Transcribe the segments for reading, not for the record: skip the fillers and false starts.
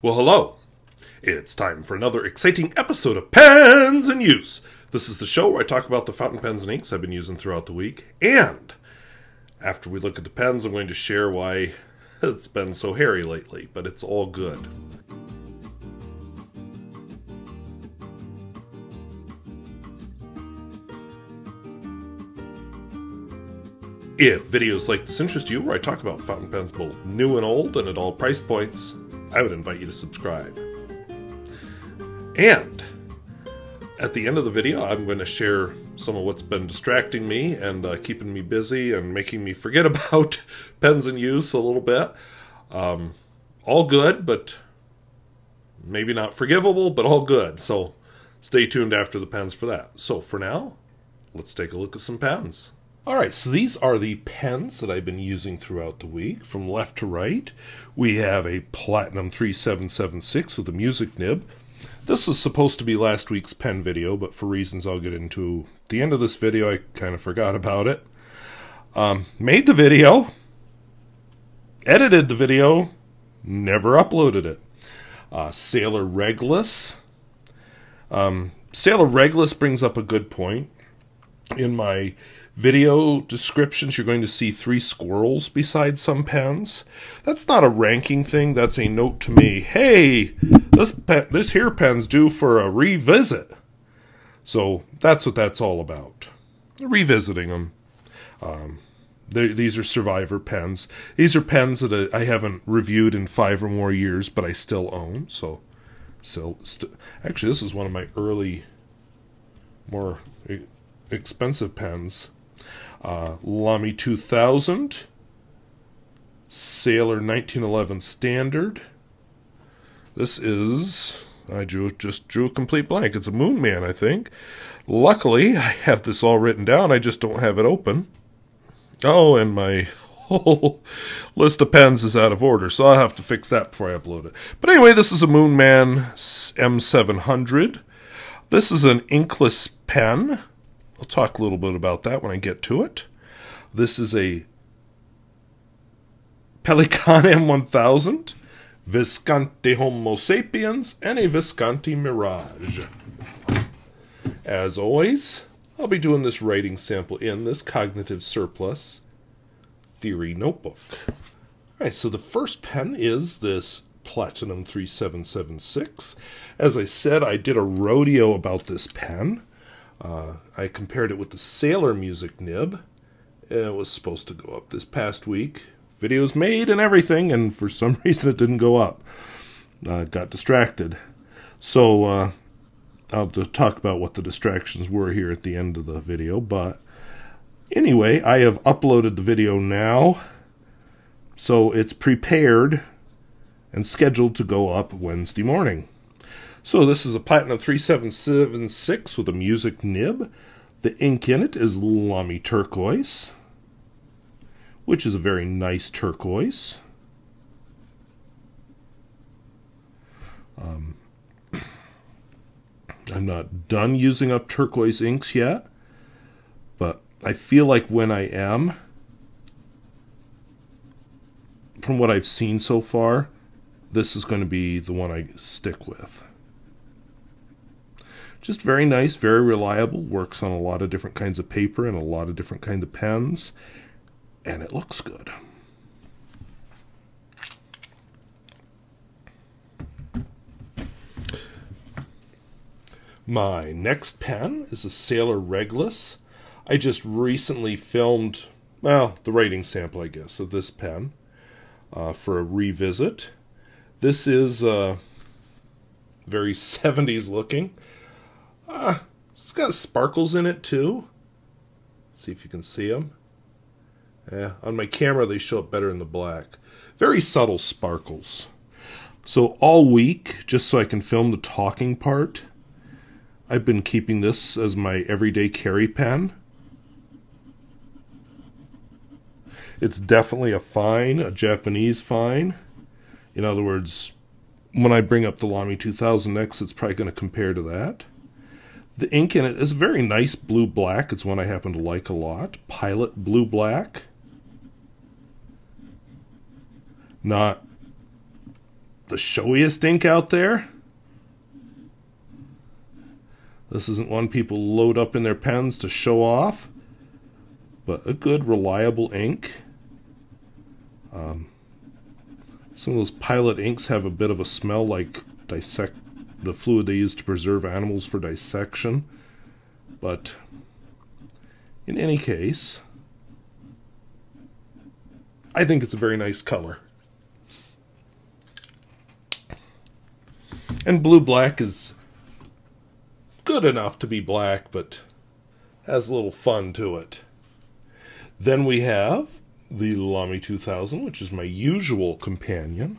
Well, hello. It's time for another exciting episode of Pens in Use. This is the show where I talk about the fountain pens and inks I've been using throughout the week. And after we look at the pens, I'm going to share why it's been so hairy lately, but it's all good. If videos like this interest you, where I talk about fountain pens both new and old and at all price points, I would invite you to subscribe. And at the end of the video, I'm going to share some of what's been distracting me and keeping me busy and making me forget about pens in use a little bit. All good, but maybe not forgivable, but all good. So stay tuned after the pens for that. So for now, let's take a look at some pens. Alright, so these are the pens that I've been using throughout the week. From left to right, we have a Platinum 3776 with a music nib. This was supposed to be last week's pen video, but for reasons I'll get into at the end of this video, I kind of forgot about it. Made the video, edited the video, never uploaded it. Sailor Reglus. Sailor Reglus brings up a good point. In my video descriptions, you're going to see three squirrels beside some pens. That's not a ranking thing. That's a note to me. Hey, this here pen's due for a revisit. So that's what that's all about. Revisiting them. These are survivor pens. These are pens that I haven't reviewed in 5 or more years, but I still own. So, actually, this is one of my early, more expensive pens. Lamy 2000, Sailor 1911 Standard. This is, I just drew a complete blank. It's a Moonman, I think. Luckily, I have this all written down. I just don't have it open. Oh, and my whole list of pens is out of order, so I'll have to fix that before I upload it. But anyway, this is a Moonman M700. This is an inkless pen. I'll talk a little bit about that when I get to it. This is a Pelikan M1000, Visconti Homo Sapiens, and a Visconti Mirage. As always, I'll be doing this writing sample in this Cognitive Surplus Theory Notebook. Alright, so the first pen is this Platinum 3776. As I said, I did a rodeo about this pen. I compared it with the Sailor music nib. It was supposed to go up this past week. Videos made and everything, and for some reason it didn't go up. Got distracted. So I'll talk about what the distractions were here at the end of the video. But anyway, I have uploaded the video now. So it's prepared and scheduled to go up Wednesday morning. So this is a Platinum 3776 with a music nib. The ink in it is Lamy Turquoise, which is a very nice turquoise. I'm not done using up turquoise inks yet, but I feel like when I am, from what I've seen so far, this is going to be the one I stick with. Just very nice, very reliable, works on a lot of different kinds of paper and a lot of different kinds of pens, and it looks good. My next pen is a Sailor Reglus. I just recently filmed, well, the writing sample, I guess, of this pen for a revisit. This is very 70s looking. It's got sparkles in it too. Let's see if you can see them. Yeah, on my camera they show up better in the black. Very subtle sparkles. So all week, just so I can film the talking part, I've been keeping this as my everyday carry pen. It's definitely a fine, a Japanese fine. In other words, when I bring up the Lamy 2000 next, it's probably going to compare to that. The ink in it is very nice blue-black. It's one I happen to like a lot. Pilot Blue Black. Not the showiest ink out there. This isn't one people load up in their pens to show off, but a good, reliable ink. Some of those Pilot inks have a bit of a smell like the fluid they use to preserve animals for dissection, but in any case, I think it's a very nice color. And blue black is good enough to be black, but has a little fun to it. Then we have the Lamy 2000, which is my usual companion.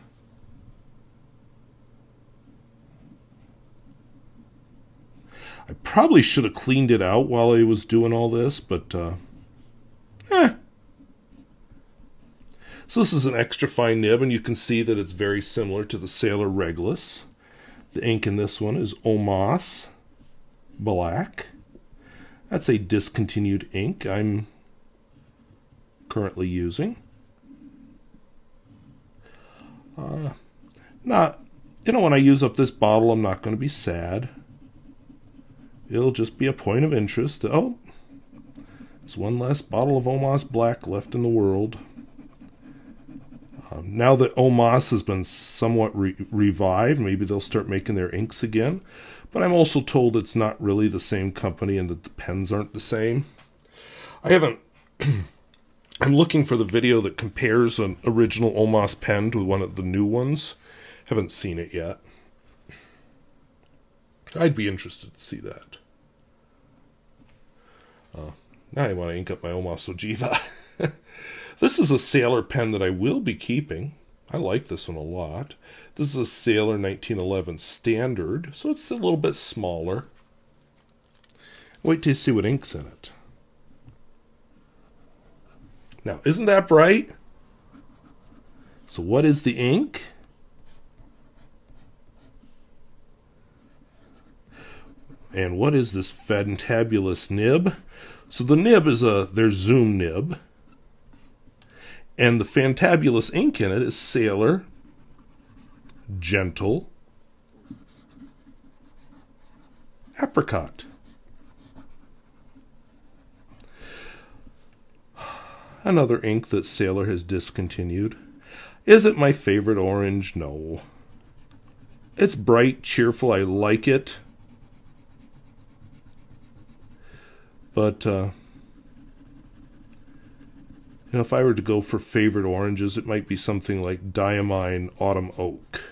I probably should have cleaned it out while I was doing all this, but So this is an extra fine nib, and you can see that it's very similar to the Sailor Reglus. The ink in this one is Omas Black. That's a discontinued ink I'm currently using. When I use up this bottle, I'm not going to be sad. It'll just be a point of interest. Oh, there's one less bottle of Omas Black left in the world. Now that Omas has been somewhat revived, maybe they'll start making their inks again. But I'm also told it's not really the same company and that the pens aren't the same. I'm looking for the video that compares an original Omas pen to one of the new ones. Haven't seen it yet. I'd be interested to see that. Now I want to ink up my Omas Ojiva. This is a Sailor pen that I will be keeping. I like this one a lot. This is a Sailor 1911 Standard, so it's a little bit smaller. Wait till you see what ink's in it. Now, isn't that bright? So what is the ink? And what is this fantabulous nib? So the nib is their Zoom nib. And the fantabulous ink in it is Sailor Gentle Apricot. Another ink that Sailor has discontinued. Is it my favorite orange? No. It's bright, cheerful, I like it. But, if I were to go for favorite oranges, it might be something like Diamine Autumn Oak.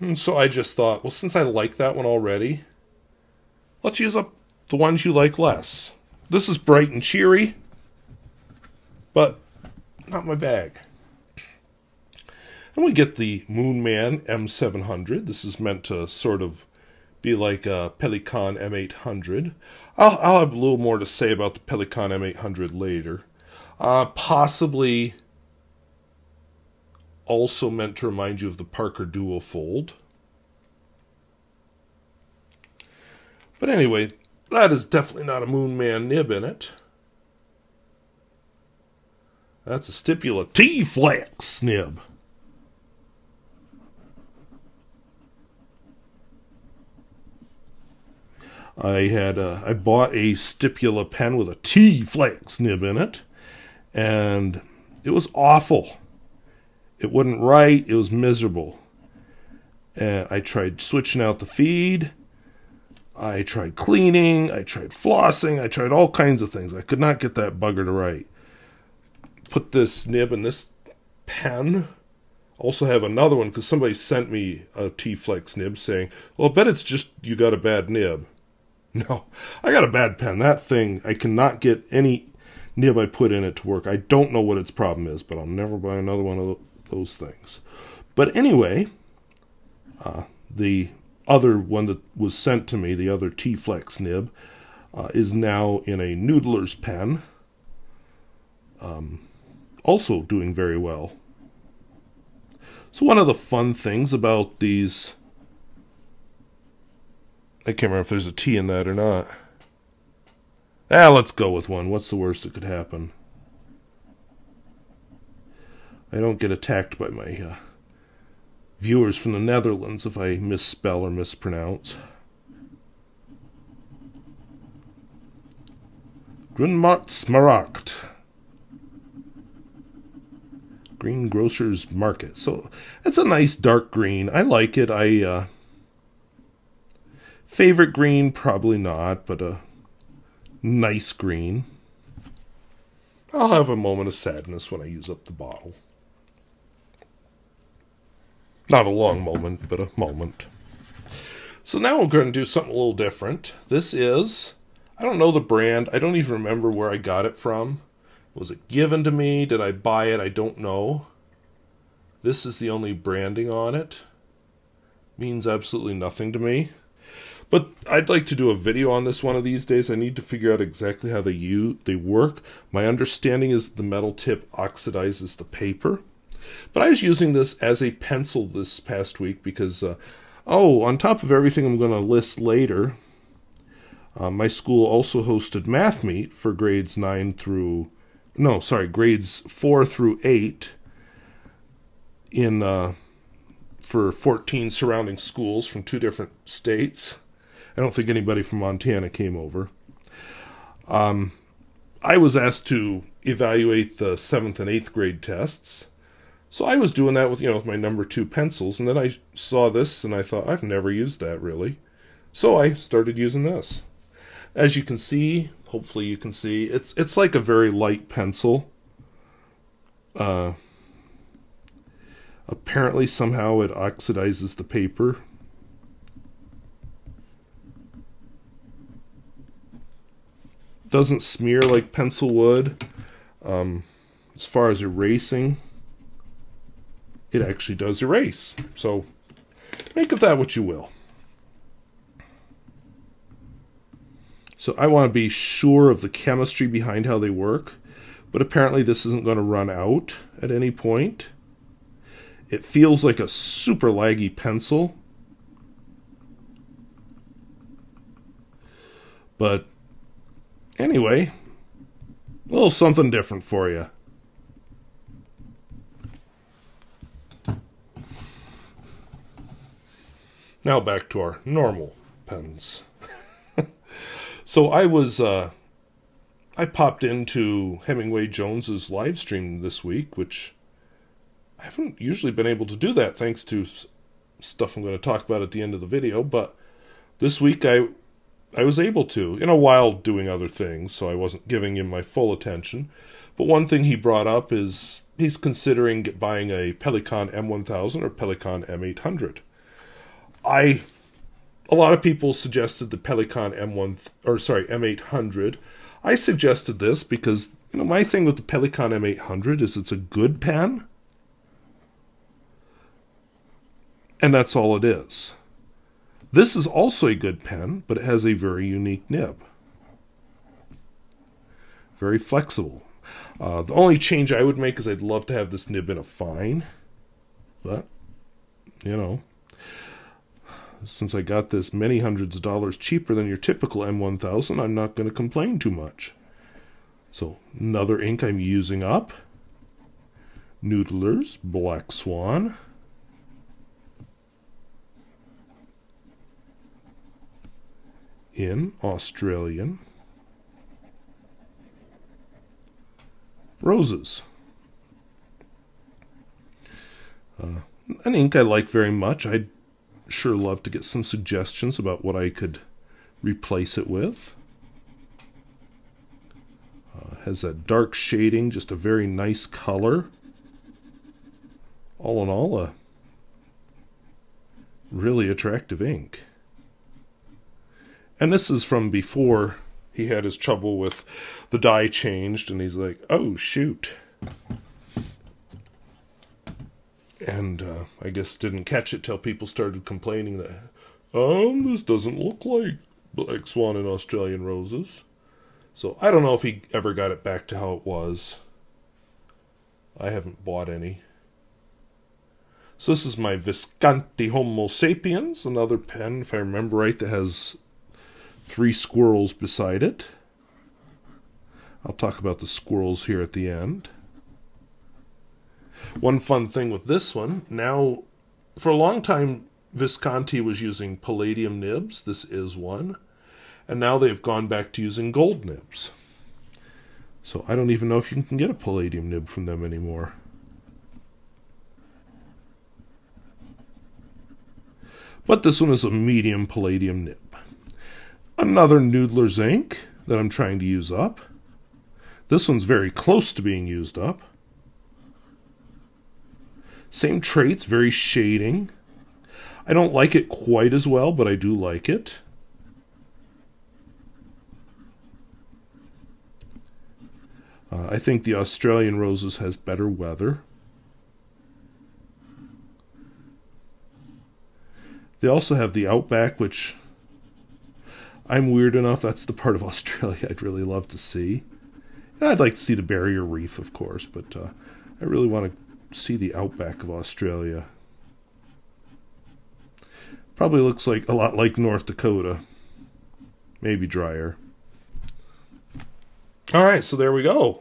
And so I just thought, well, since I like that one already, let's use up the ones you like less. This is bright and cheery, but not my bag. And we get the Moonman M700. This is meant to sort of be like a Pelikan M800. I'll have a little more to say about the Pelikan M800 later. Possibly also meant to remind you of the Parker Duofold. But anyway, that is definitely not a Moonman nib in it. That's a Stipula T-flex nib. I bought a Stipula pen with a T-flex nib in it, and it was awful. It wouldn't write. It was miserable. And I tried switching out the feed. I tried cleaning. I tried flossing. I tried all kinds of things. I could not get that bugger to write. Put this nib in this pen. Also have another one because somebody sent me a T-flex nib saying, well, I bet it's just you got a bad nib. No, I got a bad pen. That thing, I cannot get any nib I put in it to work. I don't know what its problem is, but I'll never buy another one of those things. But anyway, the other one that was sent to me, the other T-flex nib, is now in a Noodler's pen. Also doing very well. So one of the fun things about these, I can't remember if there's a T in that or not. Let's go with one. What's the worst that could happen? I don't get attacked by my viewers from the Netherlands if I misspell or mispronounce. Groenmarkt Smaragd. Green Grocers Market. So that's a nice dark green. I like it. I favorite green, probably not, but a nice green. I'll have a moment of sadness when I use up the bottle. Not a long moment, but a moment. So now we're going to do something a little different. This is, I don't know the brand. I don't even remember where I got it from. Was it given to me? Did I buy it? I don't know. This is the only branding on it. Means absolutely nothing to me. But I'd like to do a video on this one of these days. I need to figure out exactly how they work. My understanding is the metal tip oxidizes the paper. But I was using this as a pencil this past week because, on top of everything I'm going to list later, my school also hosted math meet for grades 4 through 8 in for 14 surrounding schools from 2 different states. I don't think anybody from Montana came over. I was asked to evaluate the 7th and 8th grade tests. So I was doing that with, with my number 2 pencils, and then I saw this and I thought, I've never used that really. So I started using this. As you can see, hopefully you can see, it's like a very light pencil. Apparently somehow it oxidizes the paper. Doesn't smear like pencil would. As far as erasing, it actually does erase. So make of that what you will. So I want to be sure of the chemistry behind how they work, but apparently this isn't going to run out at any point. It feels like a super laggy pencil, but anyway, a little something different for you. Now back to our normal pens. So I was, I popped into Hemingway Jones's live stream this week, which I haven't usually been able to do that thanks to stuff I'm going to talk about at the end of the video, but this week I was able to, while doing other things, so I wasn't giving him my full attention. But one thing he brought up is he's considering buying a Pelikan M1000 or Pelikan M800. A lot of people suggested the Pelikan M800. I suggested this because, my thing with the Pelikan M800 is it's a good pen. And that's all it is. This is also a good pen, but it has a very unique nib. Very flexible. The only change I would make is I'd love to have this nib in a fine. But, since I got this many hundreds of dollars cheaper than your typical M1000, I'm not going to complain too much. So, another ink I'm using up. Noodler's Black Swan. In Australian Roses. An ink I like very much. I'd sure love to get some suggestions about what I could replace it with. Has that dark shading, just a very nice color. All in all, a really attractive ink. And this is from before he had his trouble with the dye changed, and he's like, oh, shoot. And I guess didn't catch it till people started complaining that, this doesn't look like Black Swan in Australian Roses. So I don't know if he ever got it back to how it was. I haven't bought any. So this is my Visconti Homo Sapiens, another pen, if I remember right, that has 3 squirrels beside it. I'll talk about the squirrels here at the end. One fun thing with this one, now for a long time Visconti was using palladium nibs, this is one, and now they've gone back to using gold nibs. So I don't even know if you can get a palladium nib from them anymore. But this one is a medium palladium nib. Another Noodler's ink that I'm trying to use up. This one's very close to being used up. Same traits, very shading. I don't like it quite as well, but I do like it. I think the Australian Roses has better weather. They also have the Outback, which I'm weird enough, that's the part of Australia I'd really love to see. And I'd like to see the Barrier Reef, of course, but I really want to see the Outback of Australia. Probably looks like a lot like North Dakota. Maybe drier. Alright, so there we go.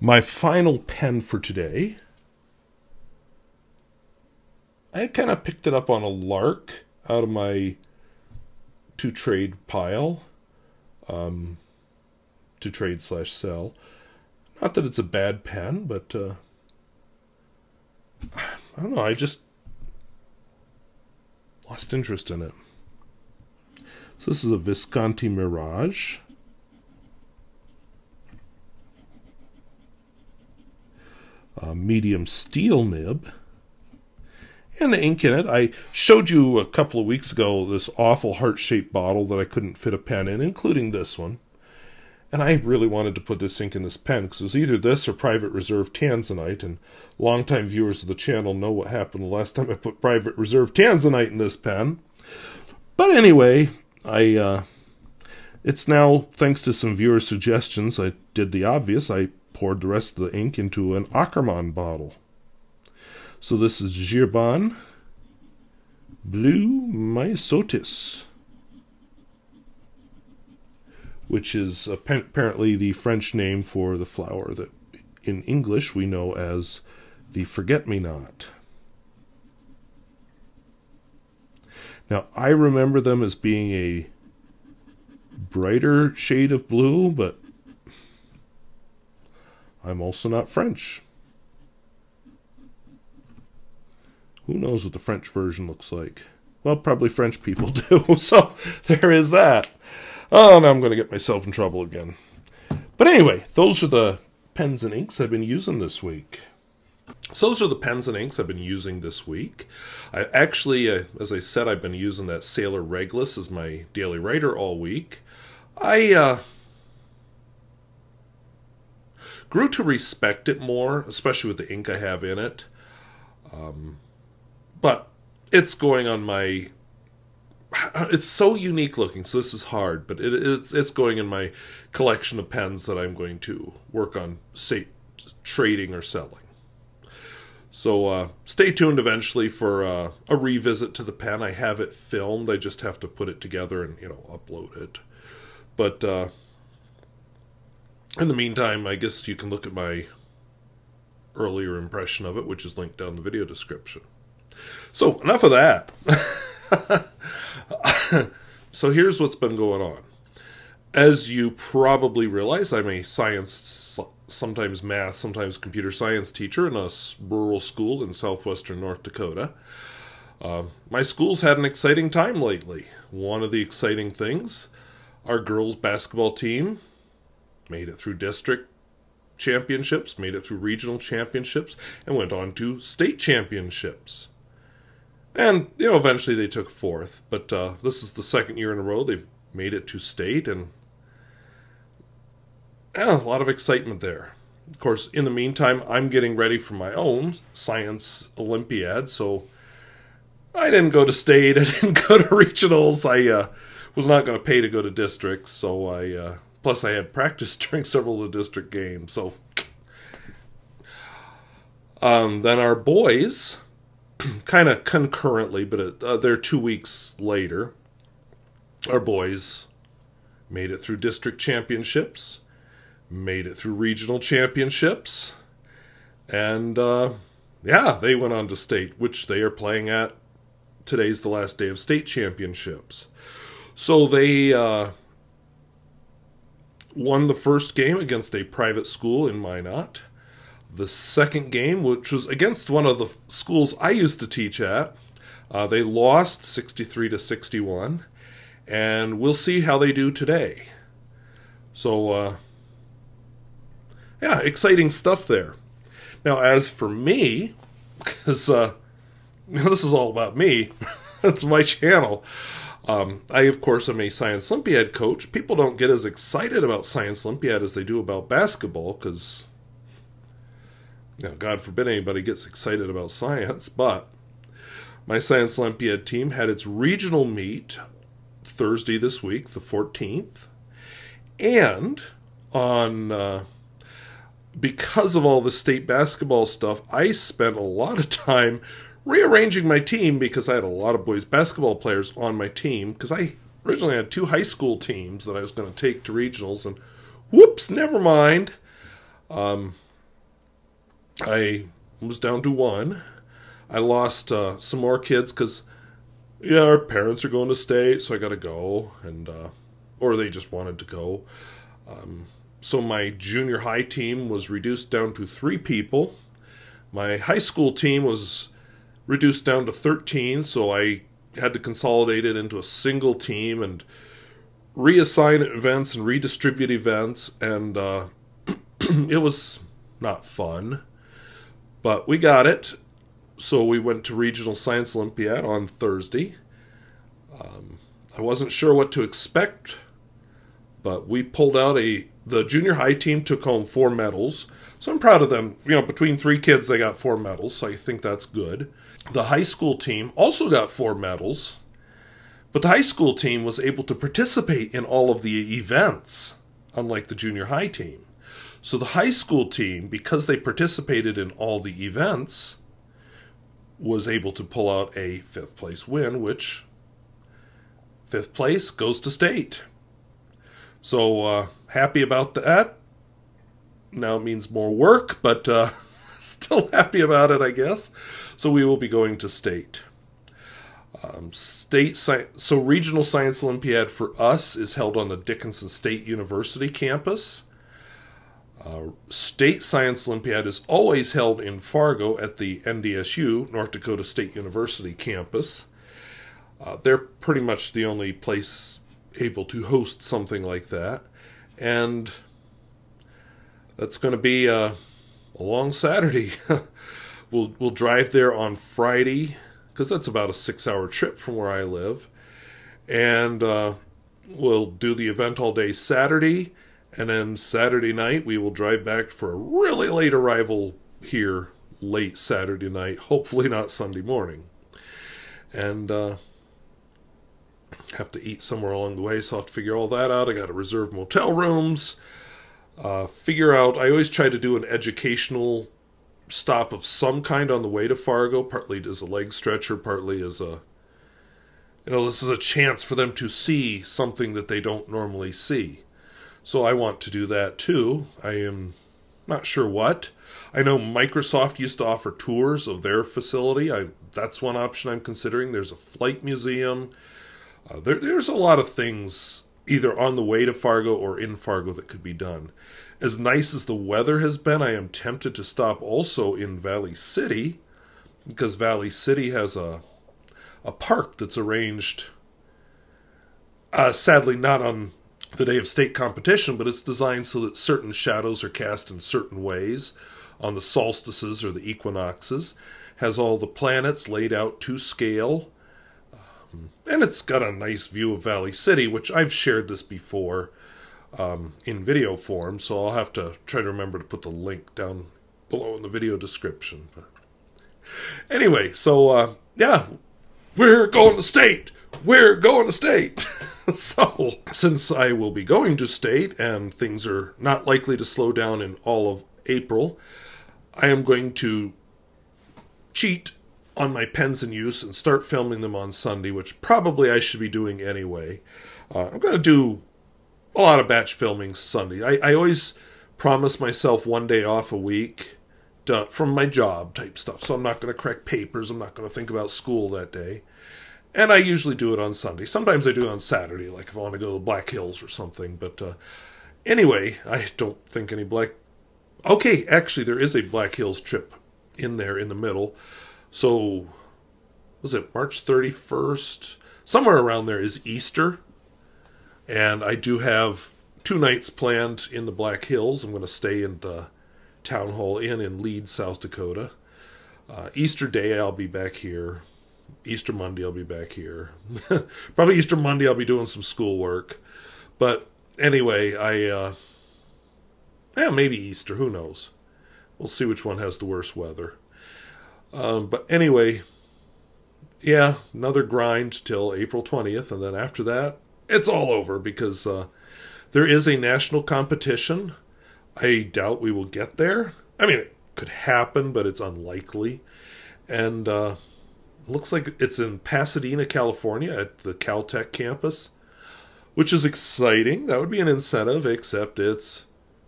My final pen for today. I kind of picked it up on a lark out of my to-trade pile. To trade/sell. Not that it's a bad pen, but I don't know, I just lost interest in it. So this is a Visconti Mirage. A medium steel nib. And the ink in it. I showed you a couple of weeks ago this awful heart-shaped bottle that I couldn't fit a pen in, including this one. And I really wanted to put this ink in this pen, because it was either this or Private Reserve Tanzanite, and longtime viewers of the channel know what happened the last time I put Private Reserve Tanzanite in this pen. But anyway, it's now, thanks to some viewer suggestions, I did the obvious. I poured the rest of the ink into an Akkerman bottle. So this is J. Herbin Blue Myosotis, which is apparently the French name for the flower that in English we know as the forget-me-not. Now, I remember them as being a brighter shade of blue, but I'm also not French. Who knows what the French version looks like? Well, probably French people do, so there is that. Oh, now I'm going to get myself in trouble again. But anyway, those are the pens and inks I've been using this week. So those are the pens and inks I've been using this week. I actually, as I said, I've been using that Sailor Reglus as my daily writer all week. I grew to respect it more, especially with the ink I have in it. But it's going on my... It's so unique looking, so this is hard, but it's going in my collection of pens that I'm going to work on, say, trading or selling. So stay tuned eventually for a revisit to the pen. I have it filmed. I just have to put it together and, you know, upload it. But in the meantime, I guess you can look at my earlier impression of it, which is linked down in the video description. So enough of that. So here's what's been going on. As you probably realize, I'm a science, sometimes math, sometimes computer science teacher in a rural school in southwestern North Dakota. My school's had an exciting time lately. One of the exciting things, our girls basketball team made it through district championships, made it through regional championships, and went on to state championships. And, you know, eventually they took fourth, but this is the second year in a row they've made it to state, and a lot of excitement there. Of course, in the meantime, I'm getting ready for my own Science Olympiad, so I didn't go to state, I didn't go to regionals, I was not going to pay to go to districts, so I, plus I had practice during several of the district games, so. Then our boys... kind of concurrently, but they're 2 weeks later. Our boys made it through district championships, made it through regional championships, And, yeah, they went on to state, which they are playing at. Today's the last day of state championships. So they won the first game against a private school in Minot. The second game, which was against one of the schools I used to teach at, they lost 63-61. And we'll see how they do today. So, yeah, exciting stuff there. Now, as for me, because this is all about me, that's my channel. I, of course, am a Science Olympiad coach. People don't get as excited about Science Olympiad as they do about basketball, because, you know, God forbid anybody gets excited about science. But my Science Olympiad team had its regional meet Thursday this week, the 14th, and on... because of all the state basketball stuff, I spent a lot of time rearranging my team because I had a lot of boys basketball players on my team, because I originally had two high school teams that I was going to take to regionals, and whoops, never mind. I was down to one. I lost some more kids because, yeah, our parents are going to state, so I got to go, and or they just wanted to go. So my junior high team was reduced down to 3 people. My high school team was reduced down to 13, so I had to consolidate it into a single team and reassign events and redistribute events, and it was not fun. But we got it, so we went to Regional Science Olympiad on Thursday. I wasn't sure what to expect, but we pulled out a... The junior high team took home 4 medals, so I'm proud of them. You know, between 3 kids, they got 4 medals, so I think that's good. The high school team also got 4 medals, but the high school team was able to participate in all of the events, unlike the junior high team. So the high school team, because they participated in all the events, was able to pull out a 5th place win, which 5th place goes to state. So, happy about that. Now it means more work, but still happy about it, I guess. So we will be going to state. So Regional Science Olympiad for us is held on the Dickinson State University campus. State Science Olympiad is always held in Fargo at the NDSU, North Dakota State University campus. They're pretty much the only place able to host something like that. And that's going to be a long Saturday. We'll drive there on Friday, because that's about a 6-hour trip from where I live. And we'll do the event all day Saturday. And then Saturday night, we will drive back for a really late arrival here late Saturday night. Hopefully not Sunday morning. And... have to eat somewhere along the way, so I'll have to figure all that out. I got to reserve motel rooms, figure out... I always try to do an educational stop of some kind on the way to Fargo, partly as a leg stretcher, partly as a... You know, this is a chance for them to see something that they don't normally see. So I want to do that, too. I am not sure what. I know Microsoft used to offer tours of their facility. That's one option I'm considering. There's a flight museum... There's a lot of things either on the way to Fargo or in Fargo that could be done. As nice as the weather has been, I am tempted to stop also in Valley City, because Valley City has a park that's arranged, sadly not on the day of state competition, but it's designed so that certain shadows are cast in certain ways on the solstices or the equinoxes. Has all the planets laid out to scale. And it's got a nice view of Valley City, which I've shared this before in video form, so I'll have to try to remember to put the link down below in the video description. But anyway, so, yeah, we're going to state! We're going to state! So, since I will be going to state, and things are not likely to slow down in all of April, I am going to cheat on my PENS in Use and start filming them on Sunday, which probably I should be doing anyway. I'm going to do a lot of batch filming Sunday. I always promise myself one day off a week, from my job type stuff. So I'm not going to correct papers. I'm not going to think about school that day. And I usually do it on Sunday. Sometimes I do it on Saturday, like if I want to go to Black Hills or something. But anyway, I don't think any Black... Okay, actually, there is a Black Hills trip in there in the middle. So, was it March 31st? Somewhere around there is Easter. And I do have 2 nights planned in the Black Hills. I'm going to stay in the Town Hall Inn in Lead, South Dakota. Easter Day, I'll be back here. Easter Monday, I'll be back here. Probably Easter Monday, I'll be doing some schoolwork. But anyway, yeah, maybe Easter. Who knows? We'll see which one has the worst weather. But anyway, yeah, another grind till April 20th. And then after that, it's all over because there is a national competition. I doubt we will get there. I mean, it could happen, but it's unlikely. And looks like it's in Pasadena, California at the Caltech campus, which is exciting. That would be an incentive, except it's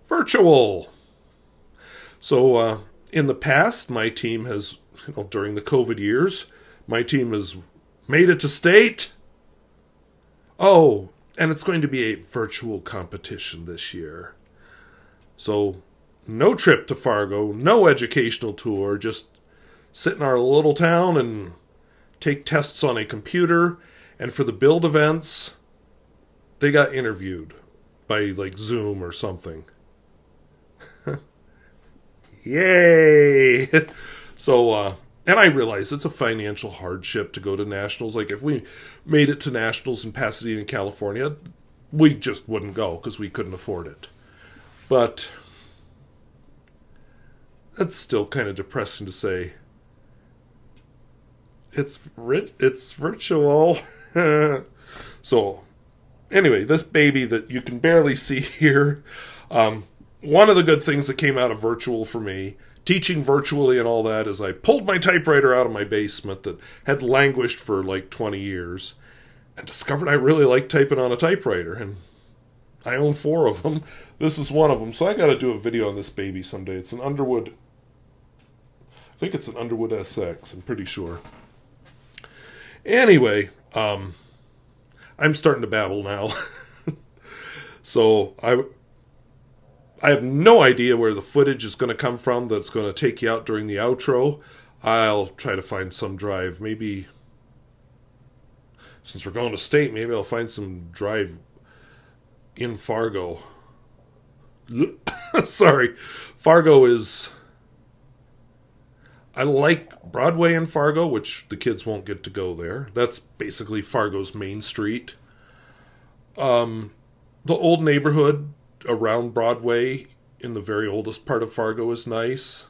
virtual. So in the past, my team has, during the COVID years, my team has made it to state. Oh, and it's going to be a virtual competition this year. So no trip to Fargo, no educational tour, just sit in our little town and take tests on a computer. And for the build events, they got interviewed by like Zoom or something. Yay! So, and I realize it's a financial hardship to go to nationals. Like if we made it to nationals in Pasadena, California, we just wouldn't go because we couldn't afford it. But that's still kind of depressing to say. It's virtual. So anyway, this baby that you can barely see here. One of the good things that came out of virtual for me, teaching virtually and all that, is I pulled my typewriter out of my basement that had languished for like 20 years and discovered I really like typing on a typewriter. And I own 4 of them. This is one of them. So I got to do a video on this baby someday. It's an Underwood. I think it's an Underwood SX. I'm pretty sure. Anyway, I'm starting to babble now. So I have no idea where the footage is going to come from that's going to take you out during the outro. I'll try to find some drive. Maybe, since we're going to state, maybe I'll find some drive in Fargo. Sorry. Fargo is... I like Broadway in Fargo, which the kids won't get to go there. That's basically Fargo's main street. The old neighborhood around Broadway in the very oldest part of Fargo is nice.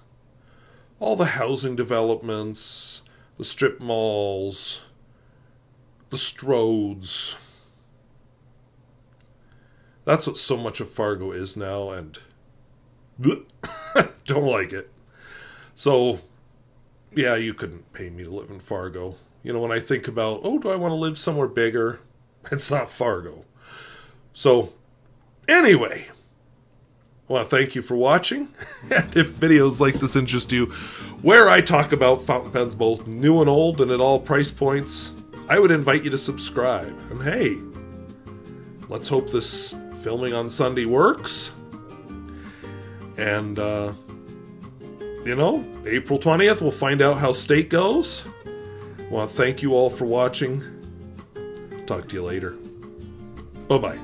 All the housing developments, the strip malls, the Strodes. That's what so much of Fargo is now, and I don't like it. So... yeah, you couldn't pay me to live in Fargo. You know, when I think about, oh, do I want to live somewhere bigger? It's not Fargo. So, anyway, I want to thank you for watching. And if videos like this interest you, where I talk about fountain pens both new and old and at all price points, I would invite you to subscribe. And hey, let's hope this filming on Sunday works. And, you know, April 20th, we'll find out how state goes. I want to thank you all for watching. Talk to you later. Bye-bye.